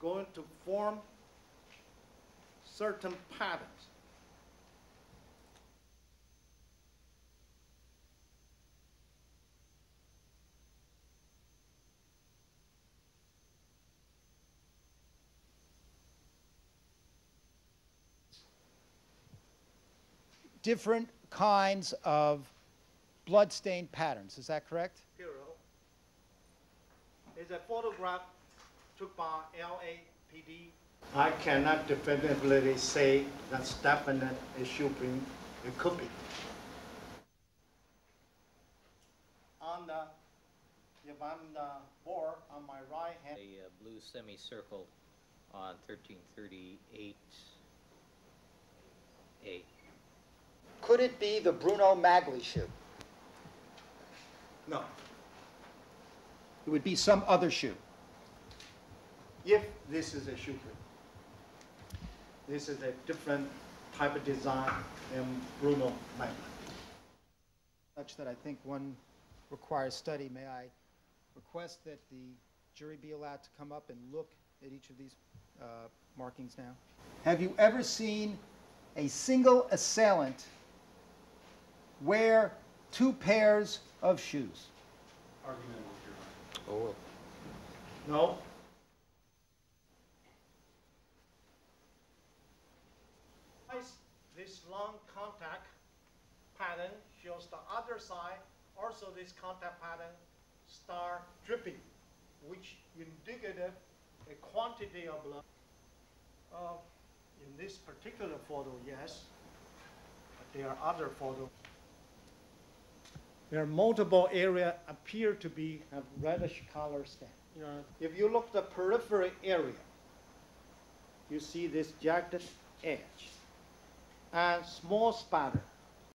going to form certain patterns. Different kinds of blood stain patterns, is that correct? It's a photograph took by LAPD. I cannot definitively say that's definite, it should be, it could be. On the, if I'm the board on my right hand. A blue semicircle on 1338A. Could it be the Bruno Magli shoe? No. It would be some other shoe. If this is a shoe print. This is a different type of design than Bruno Magli. Such that I think one requires study. May I request that the jury be allowed to come up and look at each of these markings now? Have you ever seen a single assailant wear two pairs of shoes? Argument with your right. Oh. No. This long contact pattern shows the other side. Also, this contact pattern start dripping, which indicative a quantity of blood. In this particular photo, yes, but there are other photos. There are multiple areas appear to be a reddish color stain. Yeah. If you look at the periphery area, you see this jagged edge and small spatter.